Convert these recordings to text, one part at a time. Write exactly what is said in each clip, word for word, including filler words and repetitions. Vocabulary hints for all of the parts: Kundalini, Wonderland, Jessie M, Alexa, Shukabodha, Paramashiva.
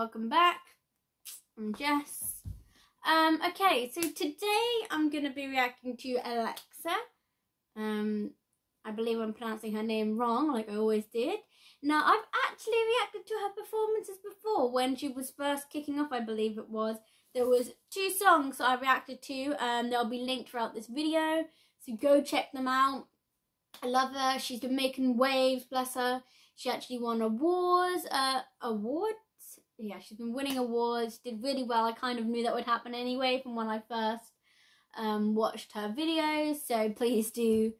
welcome back. I'm Jess. Um, okay, so today I'm going to be reacting to Alexa. Um, I believe I'm pronouncing her name wrong, like I always did. Now, I've actually reacted to her performances before. When she was first kicking off, I believe it was, there was two songs that I reacted to. Um, they'll be linked throughout this video, so go check them out. I love her. She's been making waves, bless her. She actually won awards, uh, awards? Yeah, she's been winning awards, did really well. I kind of knew that would happen anyway from when I first um, watched her videos. So please do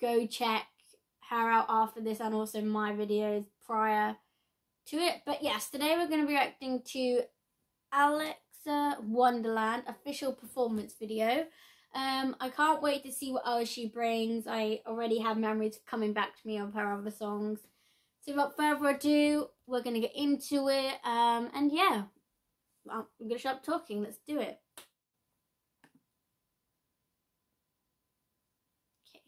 go check her out after this and also my videos prior to it. But yes, today we're going to be reacting to Alexa Wonderland official performance video. Um, I can't wait to see what else she brings. I already have memories coming back to me of her other songs. So without further ado, we're going to get into it, um, and yeah, I'm going to stop talking, let's do it. Okay.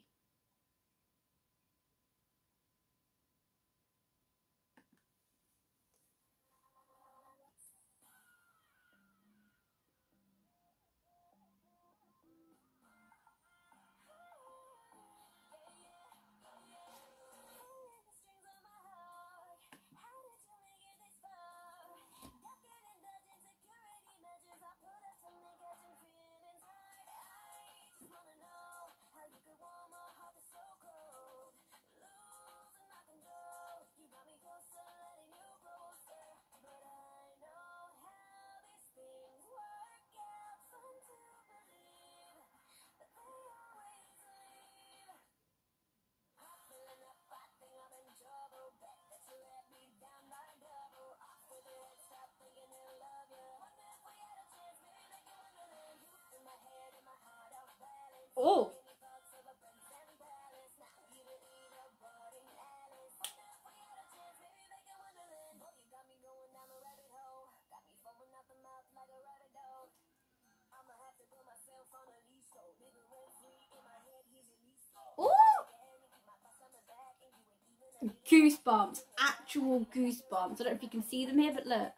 Oh! Ooh! Goosebumps. Actual goosebumps. I don't know if you can see them here, but look.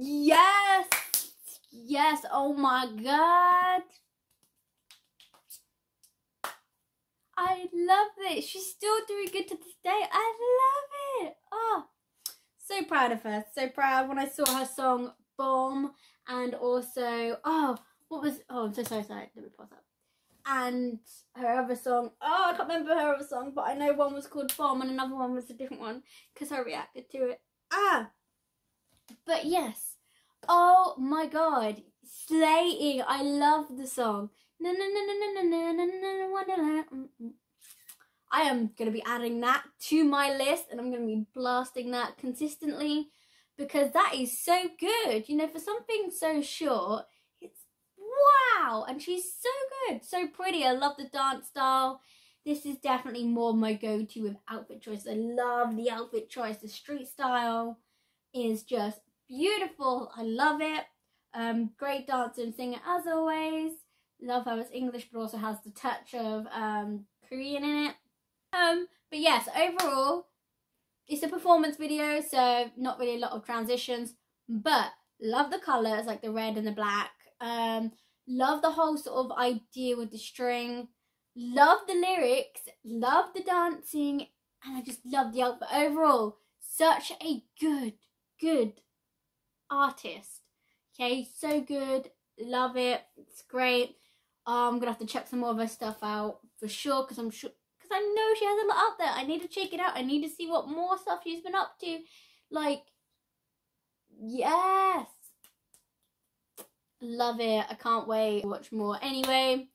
Yes! Yes, oh my god. I love it. She's still doing good to this day. I love it. Oh, so proud of her. So proud when I saw her song Bomb and also, oh, what was, oh, I'm so sorry, sorry. Let me pause up. And her other song, oh, I can't remember her other song, but I know one was called Bomb and another one was a different one because I reacted to it. Ah! But yes, oh my god, slaying. I love the song. Na na na na na na na na Wonderland. I am going to be adding that to my list and I'm going to be blasting that consistently because that is so good. You know, for something so short, it's wow, and she's so good, so pretty. I love the dance style. This is definitely more my go-to with outfit choice. I love the outfit choice. The street style is just beautiful. I love it. Um, great dancer and singer as always. Love how it's English but also has the touch of um, Korean in it. Um, but yes, overall, it's a performance video, so not really a lot of transitions, but love the colours, like the red and the black. Um, love the whole sort of idea with the string. Love the lyrics, love the dancing, and I just love the outfit overall. Such a good, good artist. Okay, so good. Love it. It's great. Um, I'm gonna have to check some more of her stuff out for sure, because I'm sure, because I know she has a lot out there. I need to check it out. I need to see what more stuff she's been up to. Like, yes, love it. I can't wait to watch more. Anyway.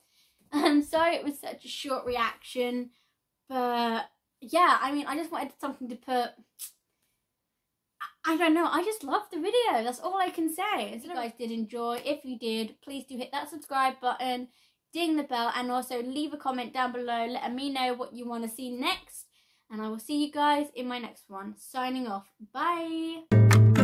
I'm sorry it was such a short reaction, but yeah, I mean, I just wanted something to put, I, I don't know, I just loved the video, that's all I can say. So if you guys did enjoy, if you did, please do hit that subscribe button, ding the bell, and also leave a comment down below letting me know what you want to see next, and I will see you guys in my next one. Signing off, bye!